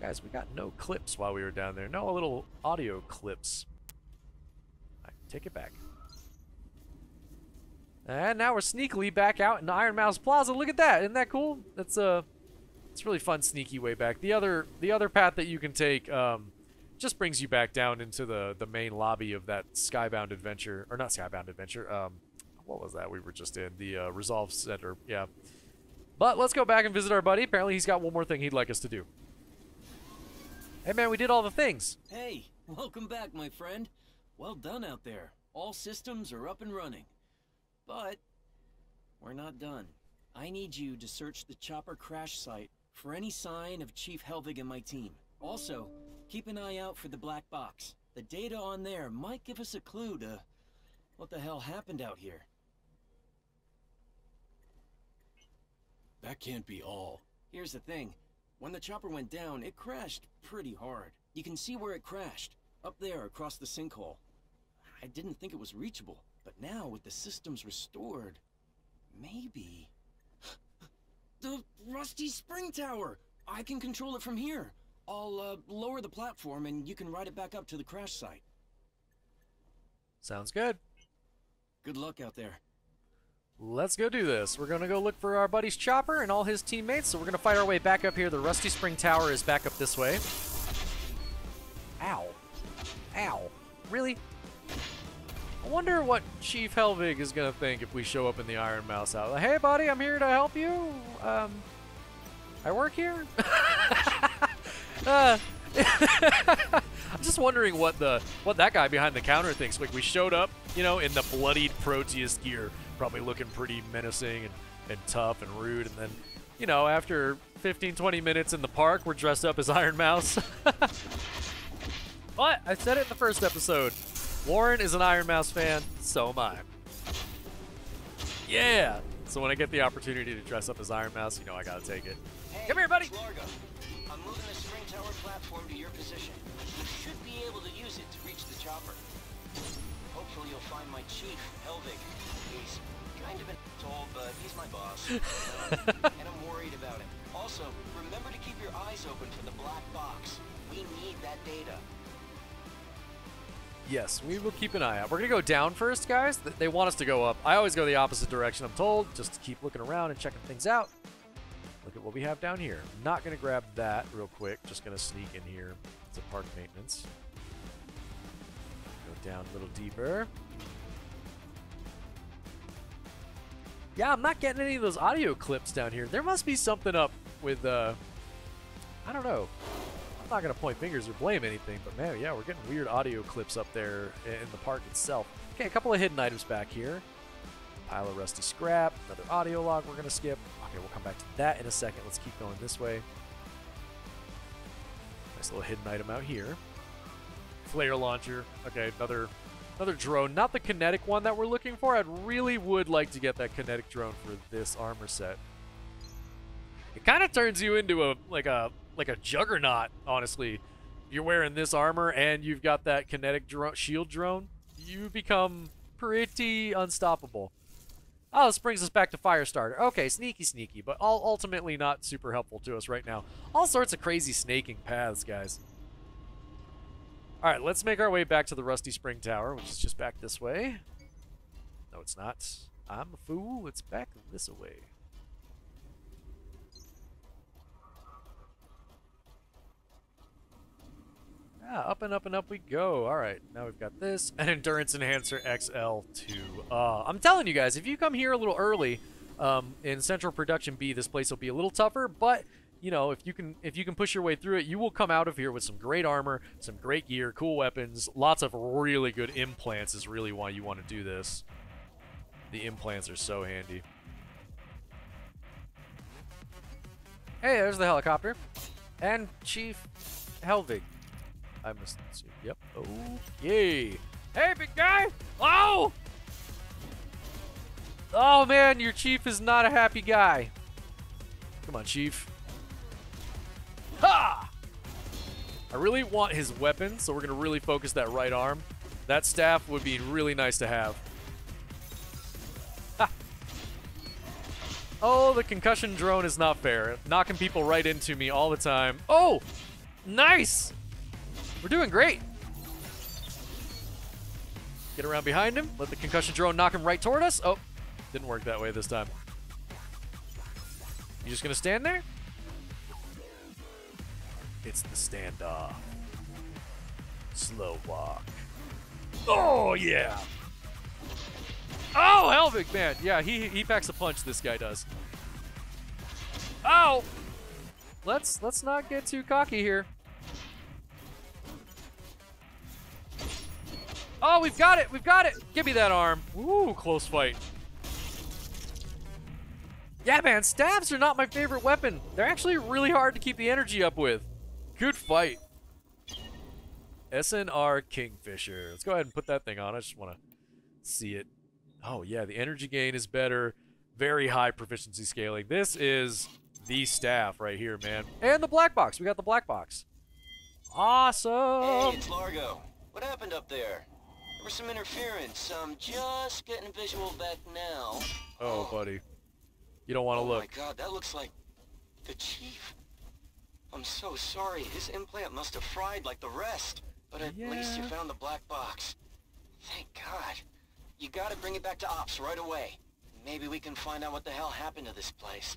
Guys, we got no clips while we were down there. No little audio clips. Take it back. And now we're sneakily back out in Iron Maus Plaza. Look at that. Isn't that cool? That's a it's really fun, sneaky way back. The other path that you can take just brings you back down into the main lobby of that Skybound Adventure, or not Skybound Adventure. What was that we were just in? The Resolve Center. Yeah. But let's go back and visit our buddy. Apparently he's got one more thing he'd like us to do. Hey man, we did all the things. Hey, welcome back, my friend. Well done out there. All systems are up and running. But we're not done. I need you to search the chopper crash site for any sign of Chief Helvig and my team. Also, keep an eye out for the black box. The data on there might give us a clue to what the hell happened out here. That can't be all. Here's the thing. When the chopper went down, it crashed pretty hard. You can see where it crashed, up there across the sinkhole. I didn't think it was reachable, but now with the systems restored, maybe... The rusty spring tower! I can control it from here. I'll lower the platform and you can ride it back up to the crash site. Sounds good. Good luck out there. Let's go do this. We're gonna go look for our buddy's chopper and all his teammates, so we're gonna fight our way back up here. The Rusty Spring Tower is back up this way. Ow. Ow. Really? I wonder what Chief Helvig is gonna think if we show up in the Iron Maus out. Like, hey buddy, I'm here to help you. I work here. I'm just wondering what that guy behind the counter thinks. Like, we showed up, you know, in the bloodied Proteus gear, probably looking pretty menacing and tough and rude, and then, you know, after 15-20 minutes in the park, we're dressed up as Iron Maus. But I said it in the first episode, Warren is an Iron Maus fan, so am I. Yeah, so when I get the opportunity to dress up as Iron Maus, you know I gotta take it. Hey, come here, buddy. Largo. I'm moving the spring tower platform to your position. You should be able to use it to reach the chopper. Hopefully you'll find my chief, Helvig. He's kind of an asshole, but he's my boss. And I'm worried about him. Also, remember to keep your eyes open for the black box. We need that data. Yes, we will keep an eye out. We're going to go down first, guys. They want us to go up. I always go the opposite direction, I'm told, just to keep looking around and checking things out. Look at what we have down here. I'm not going to grab that real quick. Just going to sneak in here to park maintenance. Go down a little deeper. Yeah, I'm not getting any of those audio clips down here. There must be something up with, I don't know. I'm not going to point fingers or blame anything, but man, yeah, we're getting weird audio clips up there in the park itself. Okay, a couple of hidden items back here. Pile of rusty scrap, another audio log we're going to skip. Okay, we'll come back to that in a second. Let's keep going this way. Nice little hidden item out here. Flare launcher. Okay, another drone, not the kinetic one that we're looking for. I really would like to get that kinetic drone for this armor set. It kind of turns you into a juggernaut, honestly. You're wearing this armor and you've got that kinetic shield drone. You become pretty unstoppable. Oh, this brings us back to Firestarter. Okay, sneaky, but all ultimately not super helpful to us right now. All sorts of crazy snaking paths, guys. All right, let's make our way back to the Rusty Spring Tower, which is just back this way. No, it's not. I'm a fool. It's back this way. Yeah, up and up and up we go. All right, now we've got this. An Endurance Enhancer XL2. I'm telling you guys, if you come here a little early in Central Production B, this place will be a little tougher, but you know, if you can push your way through it, you will come out of here with some great armor, some great gear, cool weapons, lots of really good implants is really why you want to do this. The implants are so handy. Hey, there's the helicopter. And Chief Helvig. I must see. Yep. Oh, yay. Hey, big guy. Oh! Oh, man, your chief is not a happy guy. Come on, chief. Ha! I really want his weapon, so we're going to really focus that right arm. That staff would be really nice to have. Ha! Oh, the concussion drone is not fair. Knocking people right into me all the time. Oh! Nice! We're doing great. Get around behind him. Let the concussion drone knock him right toward us. Oh, didn't work that way this time. You just gonna stand there? It's the standoff. Slow walk. Oh, yeah. Oh, Helvig, man. Yeah, he packs a punch, this guy does. Oh! Let's not get too cocky here. Oh, we've got it! We've got it! Give me that arm. Ooh, close fight. Yeah, man, stabs are not my favorite weapon. They're actually really hard to keep the energy up with. Good fight. SNR Kingfisher. Let's go ahead and put that thing on. I just want to see it. Oh, yeah, the energy gain is better. Very high proficiency scaling. This is the staff right here, man. And the black box. We got the black box. Awesome! Hey, it's Largo. What happened up there? There was some interference. I'm just getting visual back now. Oh, buddy. You don't want to look. Oh, my God. That looks like the chief. I'm so sorry. His implant must have fried like the rest. But at least you found the black box. Thank God. You got to bring it back to Ops right away. Maybe we can find out what the hell happened to this place.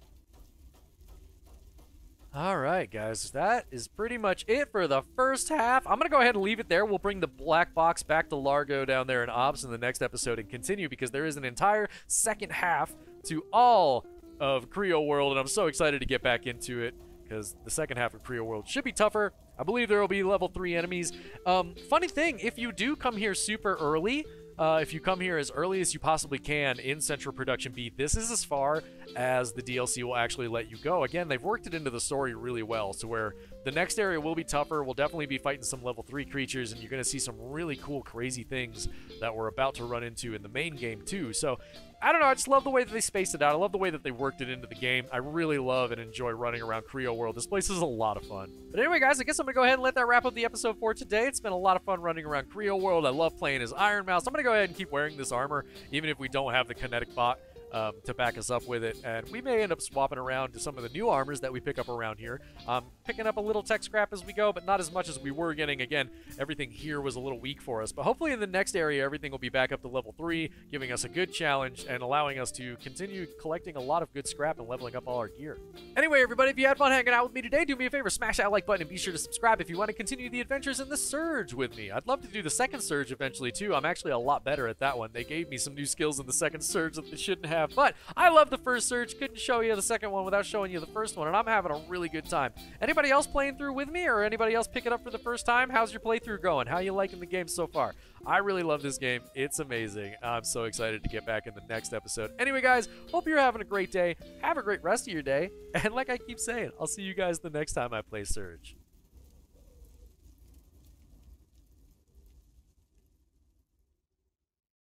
All right, guys, that is pretty much it for the first half. I'm going to go ahead and leave it there. We'll bring the black box back to Largo down there in Ops in the next episode and continue, because there is an entire second half to all of Creo World, and I'm so excited to get back into it because the second half of Creo World should be tougher. I believe there will be level 3 enemies. Funny thing, if you do come here super early, if you come here as early as you possibly can in Central Production B, this is as far as the DLC will actually let you go. Again, they've worked it into the story really well, to where the next area will be tougher. We'll definitely be fighting some level 3 creatures, and you're going to see some really cool, crazy things that we're about to run into in the main game, too. So, I don't know. I just love the way that they spaced it out. I love the way that they worked it into the game. I really love and enjoy running around Creo World. This place is a lot of fun. But anyway, guys, I guess I'm going to go ahead and let that wrap up the episode for today. It's been a lot of fun running around Creo World. I love playing as Iron Maus. I'm going to go ahead and keep wearing this armor, even if we don't have the kinetic bot to back us up with it. And we may end up swapping around to some of the new armors that we pick up around here. Picking up a little tech scrap as we go, but not as much as we were getting. Again, everything here was a little weak for us. But hopefully in the next area, everything will be back up to level 3, giving us a good challenge and allowing us to continue collecting a lot of good scrap and leveling up all our gear. Anyway, everybody, if you had fun hanging out with me today, do me a favor, smash that like button and be sure to subscribe if you want to continue the adventures in the Surge with me. I'd love to do the second Surge eventually, too. I'm actually a lot better at that one. They gave me some new skills in the second Surge that they shouldn't have. But I love the first Surge. Couldn't show you the second one without showing you the first one, and I'm having a really good time. Anybody else playing through with me, or anybody else pick it up for the first time? How's your playthrough going? How you liking the game so far? I really love this game. It's amazing. I'm so excited to get back in the next episode. Anyway, guys, hope you're having a great day. Have a great rest of your day. And like I keep saying, I'll see you guys the next time I play Surge.